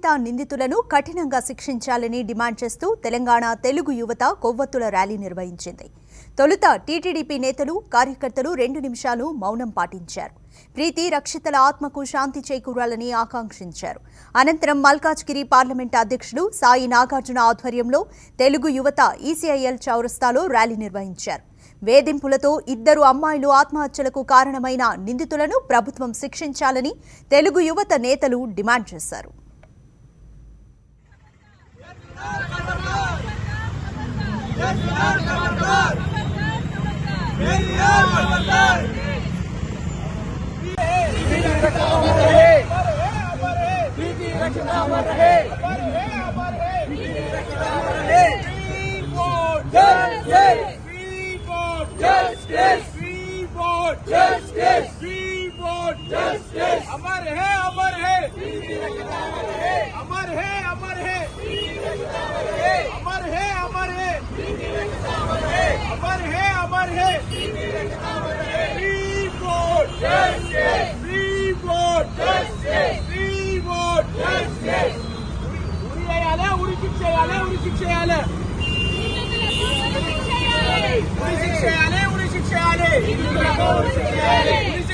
నిందిత నిందితులను కఠినంగా శిక్షించాలని డిమాండ్ చేస్తూ తెలంగాణ తెలుగు యువత కొవ్వొత్తుల ర్యాలీ నిర్వహించింది. తొలుత టీటీడీపీ నేతలు కార్యకర్తలు 2 నిమిషాలు మౌనం పాటించారు. ప్రీతి రక్షితల ఆత్మకు శాంతి చేకూరాలని ఆకాంక్షించారు. అనంతరం మల్కాజ్గిరి పార్లమెంటు అధ్యక్షుడు సాయి నాగార్జున ఆధ్వర్యంలో తెలుగు యువత ఈసీఐఎల్ చౌరస్తాలో ర్యాలీ నిర్వహించారు. వేధింపులతో 2 అమ్మాయిలు ఆత్మహత్యలకు కారణమైన నిందితులను ప్రభుత్వం శిక్షించాలని తెలుగు యువత నేతలు డిమాండ్ చేశారు. Unisik Shayale